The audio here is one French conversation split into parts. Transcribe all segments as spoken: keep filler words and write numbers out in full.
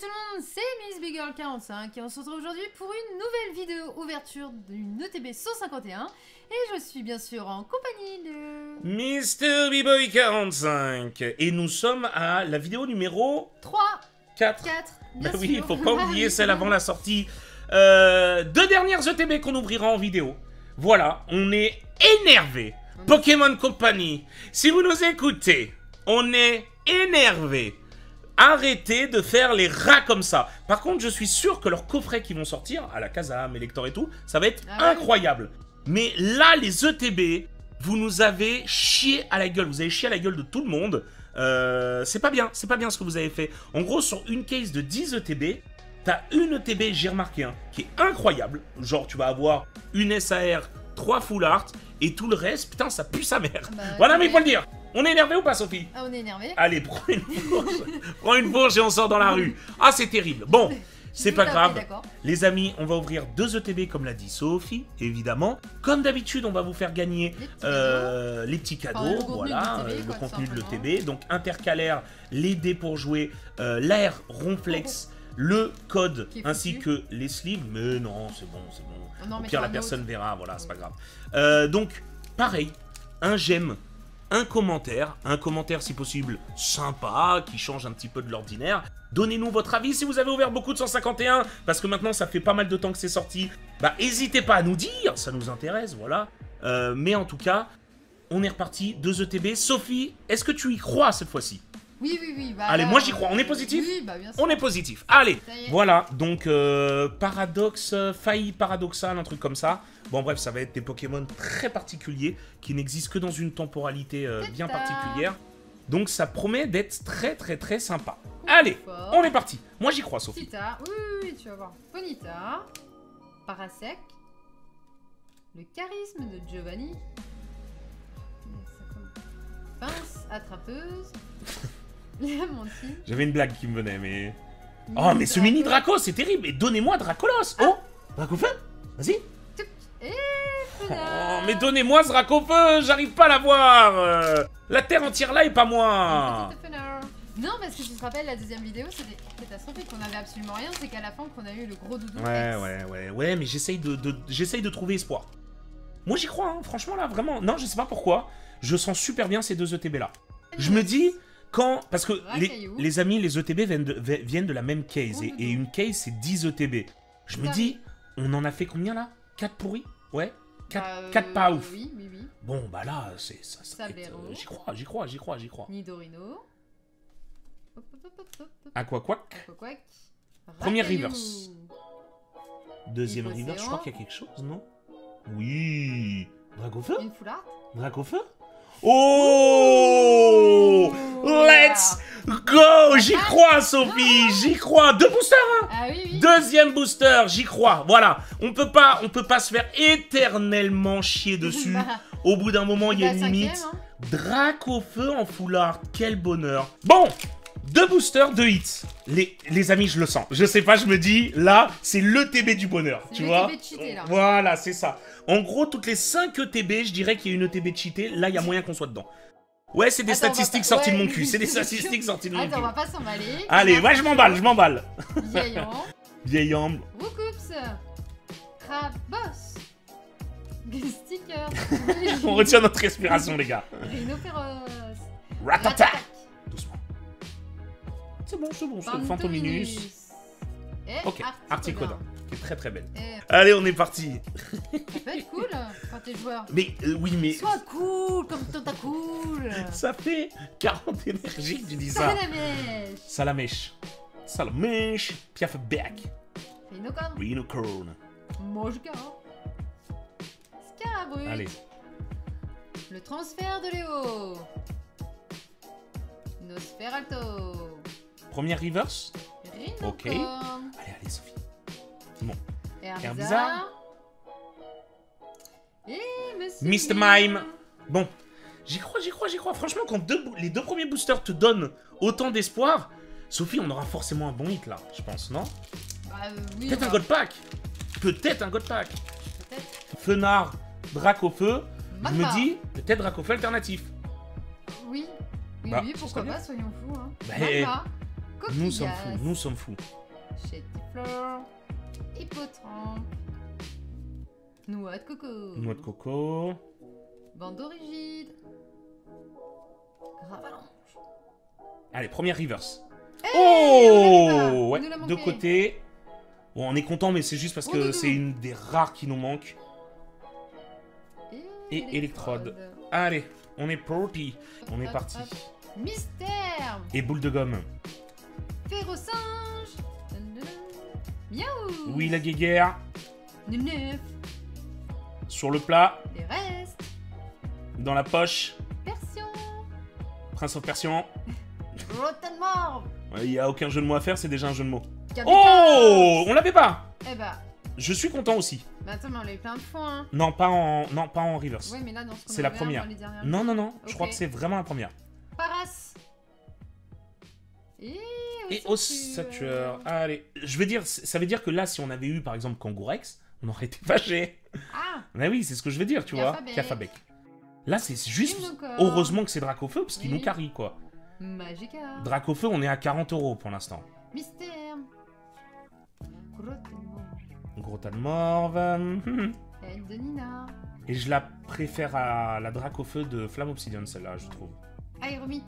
Salut tout le monde, c'est Miss B Girl quarante-cinq et on se retrouve aujourd'hui pour une nouvelle vidéo ouverture d'une E T B cent cinquante et un et je suis bien sûr en compagnie de... mister B-Boy quarante-cinq et nous sommes à la vidéo numéro... trois quatre. quatre, bien bah oui, il faut pas oublier celle avant la sortie euh, deux dernières E T B qu'on ouvrira en vidéo. Voilà, on est énervé. Pokémon Company, si vous nous écoutez, on est énervé. Arrêtez de faire les rats comme ça. Par contre, je suis sûr que leurs coffrets qui vont sortir, à la Casa, Électrode et tout, ça va être ah, incroyable. Oui. Mais là, les E T B, vous nous avez chié à la gueule. Vous avez chié à la gueule de tout le monde. Euh, c'est pas bien, c'est pas bien ce que vous avez fait. En gros, sur une case de dix E T B, t'as une E T B, j'ai remarqué, hein, qui est incroyable. Genre, tu vas avoir une S A R, trois Full Art, et tout le reste, putain, ça pue sa mère. Bah, voilà, mais il faut le dire. On est énervé ou pas, Sophie? Ah, on est énervé. Allez, prends une fourche. Prends une fourche et on sort dans la rue. Ah, c'est terrible. Bon, c'est pas grave. Les amis, on va ouvrir deux E T B, comme l'a dit Sophie, évidemment. Comme d'habitude, on va vous faire gagner les petits euh, cadeaux. Les petits cadeaux enfin, le voilà, le quoi, contenu de l'E T B. Donc, intercalaire, les dés pour jouer, euh, l'air, ronflex, oh, le code, ainsi que les sleeves. Mais non, c'est bon, c'est bon. Au pire, la personne verra. Voilà, c'est pas grave. Euh, donc, pareil, un j'aime. Un commentaire, un commentaire si possible sympa, qui change un petit peu de l'ordinaire. Donnez-nous votre avis si vous avez ouvert beaucoup de cent cinquante et un, parce que maintenant ça fait pas mal de temps que c'est sorti. Bah n'hésitez pas à nous dire, ça nous intéresse, voilà. Euh, mais en tout cas, on est reparti, deux E T B. Sophie, est-ce que tu y crois cette fois-ci? Oui, oui, oui. Bah, allez, là, moi j'y crois, on est positif. Oui, bah bien sûr. On est positif, allez. Voilà, donc euh, paradoxe, failli paradoxal, un truc comme ça. Bon bref, ça va être des Pokémon très particuliers qui n'existent que dans une temporalité euh, bien particulière. Donc ça promet d'être très très très sympa. Ouf, allez, fort. On est parti. Moi j'y crois, Sophie. Tita, oui, oui, tu vas voir. Ponita, Parasec, le charisme de Giovanni, pince, attrapeuse, l'amantine. J'avais une blague qui me venait, mais... Mini oh, mais ce mini Draco, c'est terrible. Et donnez-moi Dracolos. Ah. Oh, Dracaufeu, vas-y. Et oh, mais donnez-moi ce Dracaufeu, j'arrive pas à la voir. Euh, la terre entière là et pas moi. Non, parce que je te rappelle, la deuxième vidéo, c'était catastrophique, qu'on avait absolument rien. C'est qu'à la fin, qu'on a eu le gros doudou. Ouais, ouais, ouais, ouais, mais j'essaye de, de, j'essaye de trouver espoir. Moi, j'y crois, hein, franchement, là, vraiment. Non, je sais pas pourquoi. Je sens super bien ces deux E T B là. Je me dis, quand... Parce que, les, les amis, les E T B viennent de, viennent de la même case. Et, et une case, c'est dix E T B. Je me dis, on en a fait combien là? quatre pourris? Ouais, quatre, bah, euh, quatre pas ouf. Oui, oui, oui. Bon, bah là, c'est ça. ça euh, j'y crois, j'y crois, j'y crois, j'y crois. Nidorino. Aquaquac. Aquaquac. Première reverse. Deuxième reverse, je crois qu'il y a quelque chose, non? Oui. Dracaufeu? Une foulard? Dracaufeu? Oh, oh! Let's go! J'y crois, Sophie! J'y crois! Deux boosters, hein? Ah, oui, oui. Deuxième booster, j'y crois. Voilà. On peut pas, on peut pas se faire éternellement chier dessus. Bah, au bout d'un moment, il y a une limite. Hein. Dracaufeu en foulard, quel bonheur. Bon! Deux boosters, deux hits. Les, les amis, je le sens. Je sais pas, je me dis, là, c'est l'E T B du bonheur, tu vois. E T B cheaté, là. Voilà, c'est ça. En gros, toutes les cinq E T B, je dirais qu'il y a une E T B cheatée. Là, il y a moyen qu'on soit dedans. Ouais, c'est des Attends, statistiques pas... sorties ouais. de mon cul. C'est des statistiques sorties de mon Attends, cul. Attends, on va pas s'emballer. Allez, ouais, je m'emballe, je m'emballe. Vieillambre. Vieillambre. Woukoups. Crabos. Sticker. On retient notre respiration, les gars. Rhinopéros. Ratatak. C'est bon, c'est bon, c'est le Fantominus. Et ok, Artikodin, qui est très très belle. Et... Allez, on est parti. Ça peut être cool quand t'es joueur. Mais euh, oui, mais. Sois cool comme Tentacool. Ça fait quarante énergies que tu dis ça. Salamèche. Salamèche. Salamèche. Piaf back. Rhinocorn. Rhinocorn. Mojga. Scarabru. Allez. Le transfert de Léo. Nosferalto. Première reverse. Rhinocorn. Ok. Allez, allez, Sophie. Bon. Air bizarre. Et Monsieur mister Mime. Bon. J'y crois, j'y crois, j'y crois. Franchement, quand deux, les deux premiers boosters te donnent autant d'espoir, Sophie, on aura forcément un bon hit là, je pense, non? Bah, oui, peut-être un God Pack. Peut-être un God Pack. Peut-être. Feunard, Dracaufeu. Je me dis, peut-être Dracaufeu alternatif. Oui. Oui, bah, oui, pourquoi pas, soyons fous. Hein. Bah, coquillage. Nous sommes fous, nous sommes fous. Chétiflore, hippotrampe, noix de coco. Noix de coco. Bandeau rigide. Ravalanche. Allez, première reverse. Hey, oh ouais, de côté. Bon, on est content, mais c'est juste parce Rondoudou. Que c'est une des rares qui nous manque. Et, et Électrode. Allez, on est parti. On est parti. Mystère. Et boule de gomme. Férocinge. Yahous. Oui, la guéguerre. Neuf. Sur le plat. Les restes. Dans la poche. Persion. Prince of Persion. Rotten. Il n'y a aucun jeu de mots à faire, c'est déjà un jeu de mots. Capitaine. Oh, on l'avait pas. Eh bah. Je suis content aussi. Bah attends, mais on l'a eu plein de fois. Hein. Non, pas en, non, pas en reverse. Ouais, mais là, dans ce qu'on c'est la première. Dans les dernières... Non, non, non. Okay. Je crois que c'est vraiment la première. Paras. Et au satureur. Allez, je veux dire, ça veut dire que là, si on avait eu par exemple Kangourex, on aurait été fâchés. Ah. Bah oui, c'est ce que je veux dire, tu Cafabek. vois. Cafabek. Là, c'est juste. Heureusement que c'est Dracaufeu parce qu'il oui. nous carie quoi. Magica. Dracaufeu, on est à quarante euros pour l'instant. Mystère. Gros tas de morve. Elle de Nina. Et je la préfère à la Dracaufeu de Flamme Obsidian, celle-là, je trouve. Aéromite.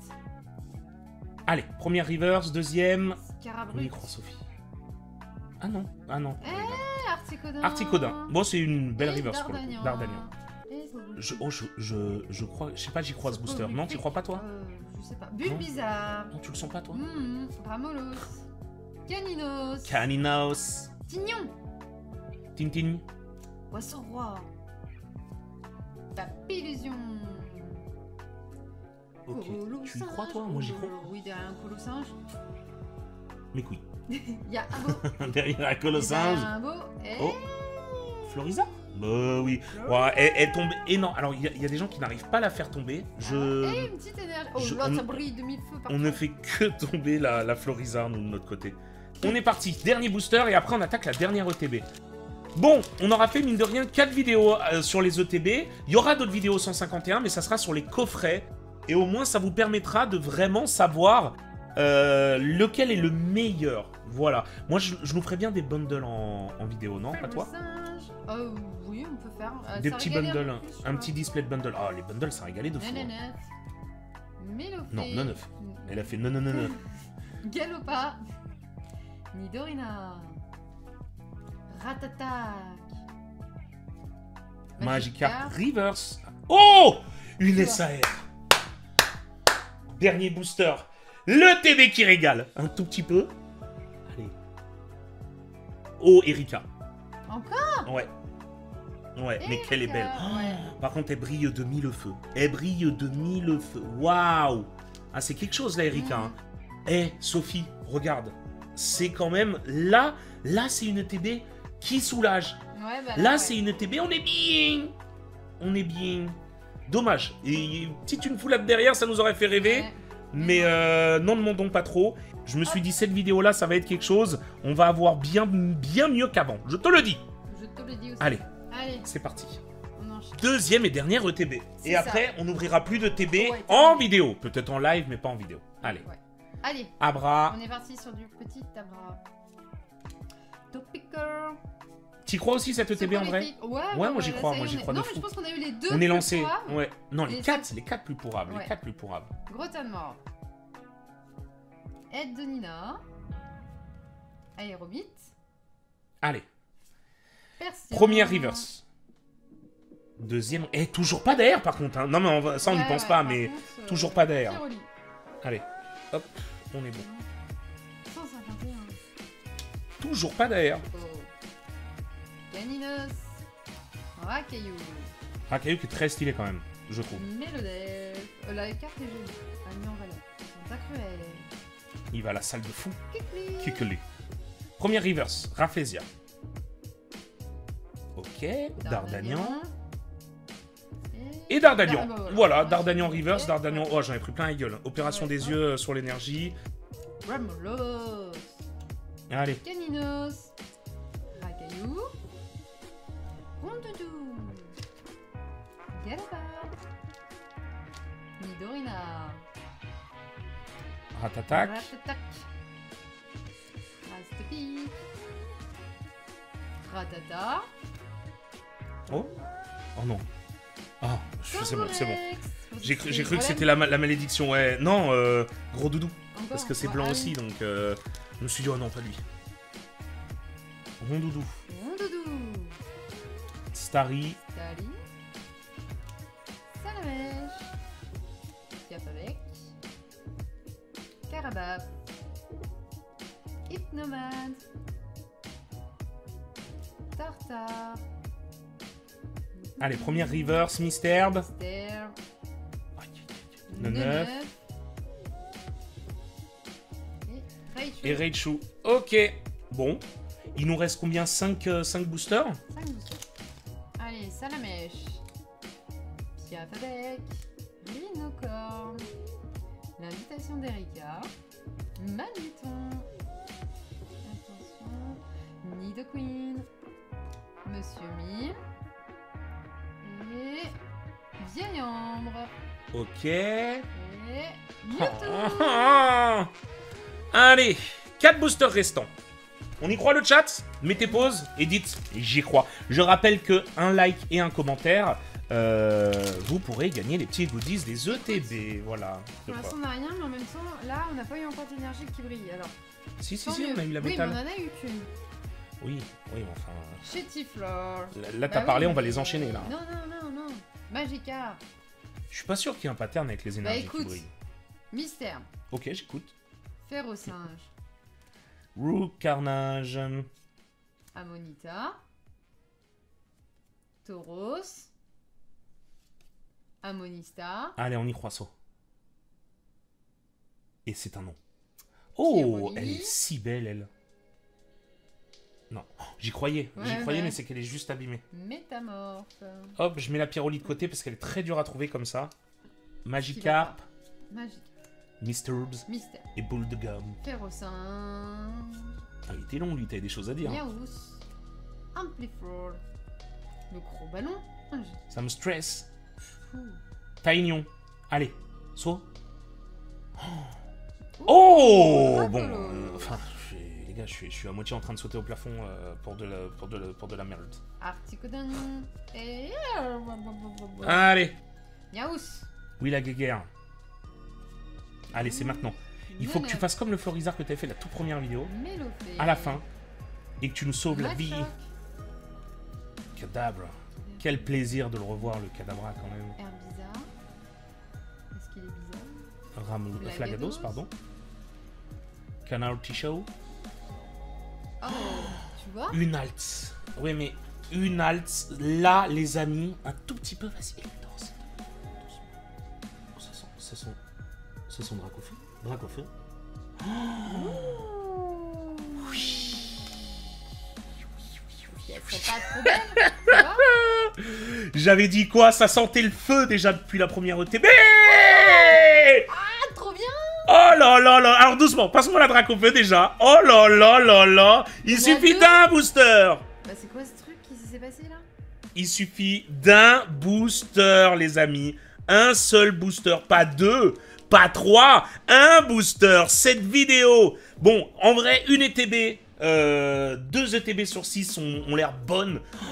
Allez, première reverse, deuxième. Micro-Sophie. Ah non, ah non. Eh, Artikodin. Artikodin. Bon, c'est une belle et reverse pour le coup. Dardargnan. Je, oh, je, je, je crois, je sais pas, j'y crois ce booster. Non, tu crois pas, toi euh, je sais pas. Bulbizarre. Non, tu le sens pas, toi mmh, Ramolos. Caninos. Caninos. Tignon. Tintin. Poisson roi. Papillusion. Ok. Tu y crois, toi? Moi, j'y crois. Oui, derrière un colossinge. Mes couilles. Il y a un beau. Derrière un colossinge. Il y a un beau. Et... Oh. Florizarre. Bah oui. Ouais, elle, elle tombe énorme. Alors, il y, y a des gens qui n'arrivent pas à la faire tomber. Je. Ah, et une petite énergie. Oh, je... là, ça brille de mille feux. On ne fait que tomber la, la Florizarre, nous, de notre côté. On est parti. Dernier booster, et après, on attaque la dernière E T B. Bon, on aura fait mine de rien quatre vidéos euh, sur les E T B. Il y aura d'autres vidéos cent cinquante et un, mais ça sera sur les coffrets. Et au moins, ça vous permettra de vraiment savoir euh, lequel est le meilleur. Voilà. Moi, je, je nous ferais bien des bundles en, en vidéo, non? Pas toi? euh, Oui, on peut faire. Euh, des petits bundles. Plus, un petit display de bundles. Ah, oh, les bundles, ça régalait de fou. Hein. Non, non, non. Elle a fait non, non, non, non. Galopa. Nidorina. Ratatak. Magica reverse. Oh, une S A R. Dernier booster. Le T V qui régale. Un tout petit peu. Allez. Oh, Erika. Encore? Ouais. Ouais, Erika. Mais qu'elle est belle. Oh, ouais. Par contre, elle brille de mille feux. Elle brille de mille feux. Waouh. Ah, c'est quelque chose là, Erika. Mm. Hein. Eh, hey, Sophie, regarde. C'est quand même... Là, là c'est une E T B qui soulage. Ouais, bah là, là ouais. c'est une E T B. On est bien. On est bien. Dommage. Et petite une foulade derrière, ça nous aurait fait rêver. Ouais. Mais euh, non, ne demandons pas trop. Je me suis dit, cette vidéo-là, ça va être quelque chose. On va avoir bien, bien mieux qu'avant. Je te le dis. Je te le dis aussi. Allez, Allez. c'est parti. Deuxième et dernière E T B. Et ça. Après, on n'ouvrira plus de T B ouais, en vidéo. Peut-être en live, mais pas en vidéo. Allez. Ouais. Allez. Abra. On est parti sur du petit Abra. Topical. T'y crois aussi cette E T B en vrai? Ouais, ouais, ouais, moi j'y crois, moi j'y crois est... de non, fou. Non, mais je pense qu'on a eu les deux. On est lancé. Ouais. Non, les, les quatre, ça... les quatre plus pourrables, ouais. les quatre plus pourrables. Gros tas de mort. Aide de Nina. Aéromite. Allez. Persion. Première reverse. Deuxième. Eh, toujours pas d'air par contre. Hein. Non, mais on va... ça on n'y ouais, pense ouais, pas, mais contre, toujours euh, pas d'air. Allez. Hop, on est bon. cent cinquante et un. Toujours pas d'air. Oh. Caninos. Racaillou. Racaillou qui est très stylé quand même, je trouve. Mélodève. Euh, la carte est jolie. Ah non, voilà. Santa Cruel. Il va à la salle de fou. Kikuli. Première reverse. Rafflesia. Ok. Dardargnan. Et, Et Dardargnan. Darbo. Voilà, Dardargnan reverse. Dardargnan. Oh, j'en ai pris plein la gueule. Opération ouais, des ouais. yeux sur l'énergie. Bramolos. Allez. Caninos. Racaillou. Rondoudou. Galopa. Nidorina. Ratatak. Ratatak. cette fille. Ratata. Oh. Oh non. Ah, c'est bon, c'est bon. J'ai cru, cru que c'était la, la malédiction, ouais. Non, euh, gros doudou. Encore, parce que c'est blanc ah, aussi, donc euh, je me suis dit, oh non, pas lui. Rondoudou. Rondoudou. Starry. Starry. Salamèche. Yapavec. Carabab. Hypnomade. Tartare. Allez, première reverse, Misterbe. Misterbe. Le neuf. Et Raichu. Ok. Bon. Il nous reste combien, cinq, euh, cinq boosters? cinq boosters. Allez, Salamèche. Piafabek. Linocorne. L'invitation d'Erika. Magnéton. Attention. Nidoqueen. Monsieur Mime. Et vieille ambre. Ok. Et Mewtwo. Allez, quatre boosters restants. On y croit le chat? Mettez pause et dites j'y crois. Je rappelle que un like et un commentaire, euh, vous pourrez gagner les petits goodies des E T B. Voilà. Pour l'instant on n'a rien, mais en même temps, là on n'a pas eu encore d'énergie qui brille. Alors. Si si si, mieux. On a eu la métal. Oui, mais on en a eu qu'une. Oui, oui, enfin. Chez Tiflor. Là, là bah t'as oui, parlé, on va les enchaîner là. Non, non, non, non. Magikarp. Je suis pas sûr qu'il y ait un pattern avec les énergies bah, écoute. Qui brillent. Mystère. Ok, j'écoute. Férocinge. Rook Carnage. Ammonita. Tauros. Ammonista. Allez, on y croit ça. Et c'est un nom. Oh, Pieroli. Elle est si belle, elle. Non, oh, j'y croyais, ouais, j'y croyais, ouais. Mais c'est qu'elle est juste abîmée. Métamorphe. Hop, je mets la Pieroli de côté parce qu'elle est très dure à trouver comme ça. Magikarp. Magikarp. Misterbs. Mister. Et boule de gomme. Ferrocinge. Ah, il était long, lui, t'avais des choses à dire. Yahous. Ampliflore. Le gros ballon. Ça me stresse. Taignon. Allez, sois. Oh, oh bon, euh, enfin, les gars, je suis, je suis à moitié en train de sauter au plafond euh, pour, de la, pour, de la, pour de la merde. Artikodin. Et... Allez. Yahous. Oui, la guéguerre. Allez, c'est maintenant. Il faut que tu fasses comme le Florizarre que tu as fait la toute première vidéo, à la fin, et que tu nous sauves la vie. Cadabra. Quel plaisir de le revoir, le Cadabra, quand même. Herbizarre. Est-ce qu'il est bizarre? Ram... Flagados, pardon. Canard T-Show. Oh, tu vois? Une halte. Oui, mais une halte, là, les amis, un tout petit peu facile. Ça sent... Ça sent... Ce sont Dracaufeu. Dracaufeu. Oh oui. Oui, oui, oui. J'avais dit quoi? Ça sentait le feu déjà depuis la première E T B. Ah, trop bien. Oh là là là. Alors doucement, passe-moi la Dracaufeu déjà. Oh là là là là. Il on suffit d'un booster. Bah c'est quoi ce truc qui s'est passé là? Il suffit d'un booster, les amis. Un seul booster, pas deux. Pas trois, un booster, cette vidéo. Bon, en vrai, une E T B, euh, deux E T B sur six ont, ont l'air bonnes. Oh,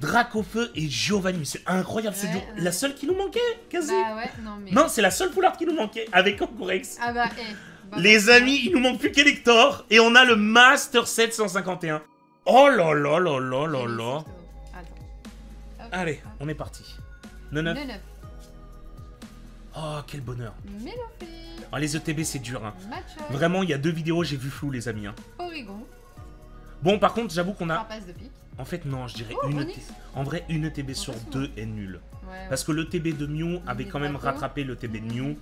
Dracaufeu et Giovanni, c'est incroyable, ouais, c'est ouais. La seule qui nous manquait, quasi. Bah ouais, non, mais... non c'est la seule Full Art qui nous manquait, avec Kangourex. Ah bah, hey, bah, les bah, amis, bah. Il nous manque plus qu'Électrode, et on a le Master sept cent cinquante et un. Oh là là là là là là. Allez, on est parti. neuf neuf. Oh, quel bonheur. Oh, les E T B, c'est dur. Hein. Vraiment, il y a deux vidéos, j'ai vu flou, les amis. Hein. Oregon. Bon, par contre, j'avoue qu'on a... De pique. En fait, non, je dirais oh, une E T B. En vrai, une E T B en sur deux est nulle. Ouais, ouais. Parce que l'E T B de Mew avait quand même rattrapé l'E T B de Mew.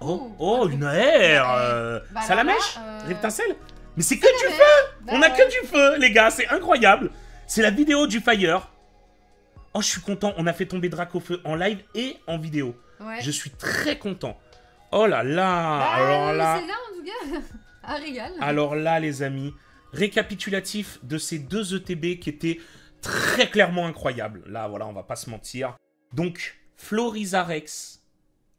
Oh, oh, une A R. Ça la mèche euh... Reptincelle. Mais c'est que du mèche. Feu bah, on a ouais. Que du feu, les gars, c'est incroyable. C'est la vidéo du Fire. Oh, je suis content, on a fait tomber Dracaufeu en live et en vidéo. Ouais. Je suis très content. Oh là là, bah, alors là... C'est là, en tout cas, un régal. Alors là, les amis, récapitulatif de ces deux E T B qui étaient très clairement incroyables. Là, voilà, on va pas se mentir. Donc, Florizarex,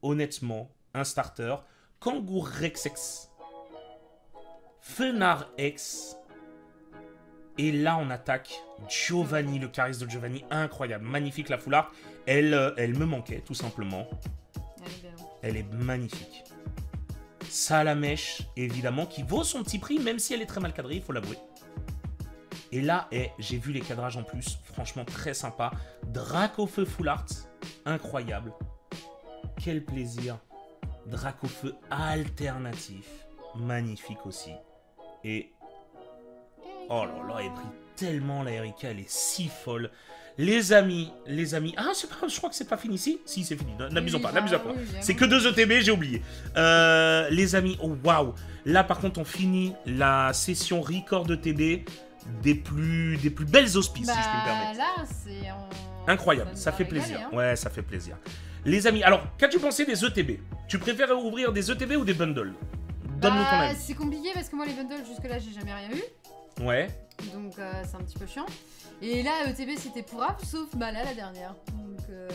honnêtement, un starter. Kangourex, Feunard X. Et là, on attaque Giovanni, le charisme de Giovanni. Incroyable, magnifique la Full Art. Elle, elle me manquait, tout simplement. Elle est, bien. Elle est magnifique. Salamèche, évidemment, qui vaut son petit prix, même si elle est très mal cadrée, il faut l'avouer. Et là, eh, j'ai vu les cadrages en plus. Franchement, très sympa. Dracaufeu Full Art. Incroyable. Quel plaisir. Dracaufeu alternatif. Magnifique aussi. Et... oh là là, elle brille tellement, la Erika, elle est si folle. Les amis, les amis... ah, pas, je crois que c'est pas fini ici. Si, si c'est fini. N'abusons oui, pas, n'abusons pas. Oui, c'est que deux E T B, j'ai oublié. Euh, les amis, oh waouh. Là, par contre, on finit la session record E T B des plus, des plus belles auspices, bah, si je peux me permettre. Là, c'est... on... incroyable, ça, ça fait régaler, plaisir. Hein. Ouais, ça fait plaisir. Les amis, alors, qu'as-tu pensé des E T B? Tu préfères ouvrir des E T B ou des bundles? Donne-nous ton avis. C'est compliqué parce que moi, les bundles, jusque-là, j'ai jamais rien eu. Ouais. Donc euh, c'est un petit peu chiant. Et là, E T B c'était pour A, sauf bah, là la dernière. Donc euh,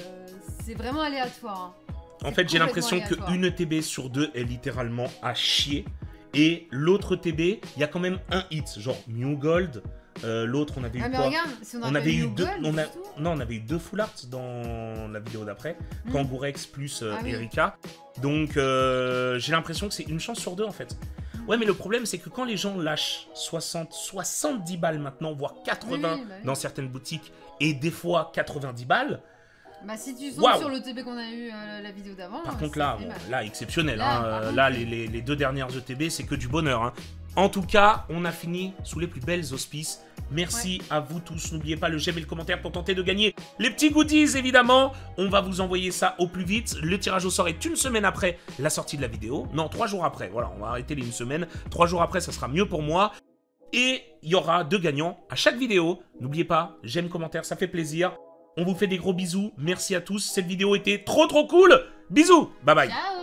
c'est vraiment aléatoire. Hein. En fait, j'ai l'impression qu'une E T B sur deux est littéralement à chier. Et l'autre E T B, il y a quand même un hit, genre New Gold. Euh, l'autre, on avait ah, eu mais quoi regarde, si on, on avait eu deux. Gold, on a... non, on avait eu deux Full Art dans la vidéo d'après. Mmh. Kangourex plus euh, ah, Erika. Oui. Donc euh, j'ai l'impression que c'est une chance sur deux en fait. Ouais, mais le problème, c'est que quand les gens lâchent soixante, soixante-dix balles maintenant, voire quatre-vingts oui, bah oui. dans certaines boutiques, et des fois quatre-vingt-dix balles... bah si tu sens wow. sur le E T B qu'on a eu euh, la vidéo d'avant... Par contre là, bon, là, exceptionnel. Là, hein, euh, là les, les, les deux dernières E T B, c'est que du bonheur. Hein. En tout cas, on a fini sous les plus belles auspices. Merci ouais. à vous tous. N'oubliez pas le j'aime et le commentaire pour tenter de gagner les petits goodies, évidemment. On va vous envoyer ça au plus vite. Le tirage au sort est une semaine après la sortie de la vidéo. Non, trois jours après. Voilà, on va arrêter les une semaine. Trois jours après, ça sera mieux pour moi. Et il y aura deux gagnants à chaque vidéo. N'oubliez pas, j'aime, commentaire, ça fait plaisir. On vous fait des gros bisous. Merci à tous. Cette vidéo était trop, trop cool. Bisous. Bye bye. Ciao.